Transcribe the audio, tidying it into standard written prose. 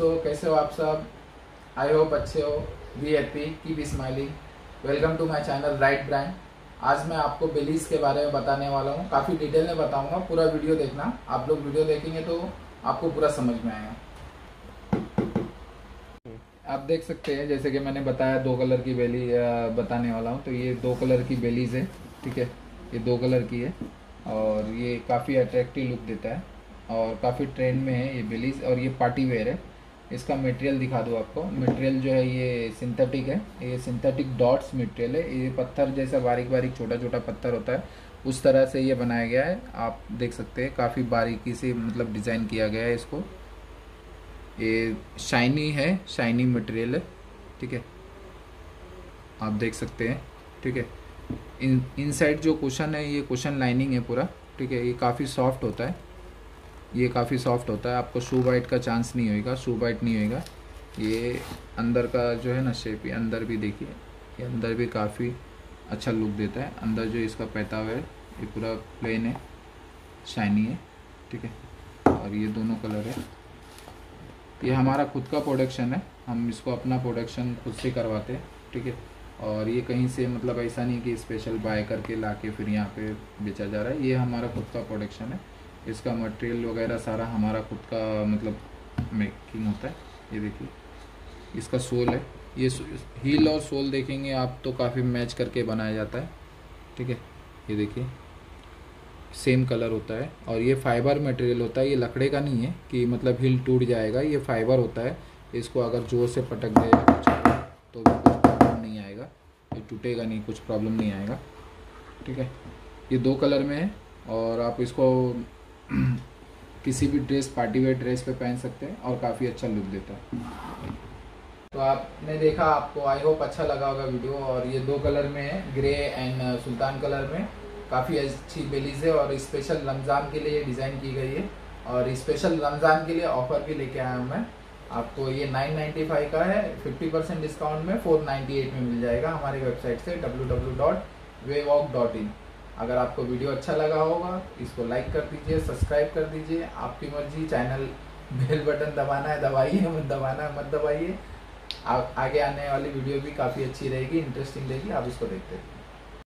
दोस्तों, कैसे हो आप सब? आई होप अच्छे हो। Be happy, keep smiling. Welcome to my channel right brand. आज मैं आपको बेलीज के बारे में बताने वाला हूँ। काफ़ी डिटेल में बताऊँगा, पूरा वीडियो देखना। आप लोग वीडियो देखेंगे तो आपको पूरा समझ में आएगा। आप देख सकते हैं, जैसे कि मैंने बताया दो कलर की बेली बताने वाला हूँ। तो ये दो कलर की बेलीज है, ठीक है। ये दो कलर की है और ये काफ़ी अट्रैक्टिव लुक देता है और काफ़ी ट्रेंड में है ये बेलीज। और ये पार्टी वेयर है। इसका मटेरियल दिखा दूँ आपको। मटेरियल जो है ये सिंथेटिक है। ये सिंथेटिक डॉट्स मटेरियल है। ये पत्थर जैसा बारीक बारीक छोटा छोटा पत्थर होता है, उस तरह से ये बनाया गया है। आप देख सकते हैं काफ़ी बारीकी से मतलब डिज़ाइन किया गया है इसको। ये शाइनी है, शाइनी मटेरियल है, ठीक है। आप देख सकते हैं, ठीक है। इनसाइड जो कुशन है ये कुशन लाइनिंग है पूरा, ठीक है। ये काफ़ी सॉफ्ट होता है, ये काफ़ी सॉफ्ट होता है। आपको शू बाइट का चांस नहीं होएगा, शू बाइट नहीं होएगा। ये अंदर का जो है ना शेप, ये अंदर भी देखिए, ये अंदर भी काफ़ी अच्छा लुक देता है। अंदर जो इसका पैताव है ये पूरा प्लेन है, शाइनी है, ठीक है। और ये दोनों कलर है। ये हमारा खुद का प्रोडक्शन है, हम इसको अपना प्रोडक्शन खुद से करवाते हैं, ठीक है। और ये कहीं से मतलब ऐसा नहीं कि स्पेशल बाय करके ला के फिर यहाँ पर बेचा जा रहा है। ये हमारा खुद का प्रोडक्शन है। इसका मटेरियल वगैरह सारा हमारा खुद का मतलब मेकिंग होता है। ये देखिए इसका सोल है, ये हील और सोल देखेंगे आप तो काफ़ी मैच करके बनाया जाता है, ठीक है। ये देखिए सेम कलर होता है। और ये फाइबर मटेरियल होता है, ये लकड़े का नहीं है कि मतलब हील टूट जाएगा। ये फाइबर होता है, इसको अगर जोर से पटक देगा तो भी कुछ प्रॉब्लम नहीं आएगा। ये टूटेगा नहीं, कुछ प्रॉब्लम नहीं आएगा, ठीक है। ये दो कलर में है और आप इसको किसी भी ड्रेस, पार्टी वेयर ड्रेस पे पहन सकते हैं और काफ़ी अच्छा लुक देता है। तो आपने देखा, आपको आई होप अच्छा लगा होगा वीडियो। और ये दो कलर में है, ग्रे एंड सुल्तान कलर में। काफ़ी अच्छी बेलीज है और स्पेशल रमज़ान के लिए ये डिज़ाइन की गई है। और स्पेशल रमज़ान के लिए ऑफर भी लेके आया हूँ मैं आपको। ये 995 का है, 50% डिस्काउंट में 498 में मिल जाएगा हमारी वेबसाइट से www.wewalk.in। अगर आपको वीडियो अच्छा लगा होगा इसको लाइक कर दीजिए, सब्सक्राइब कर दीजिए, आपकी मर्जी। चैनल बेल बटन दबाना है दबाइए, दबाना है मत दबाइए। आगे आने वाली वीडियो भी काफ़ी अच्छी रहेगी, इंटरेस्टिंग रहेगी, आप इसको देखते हैं।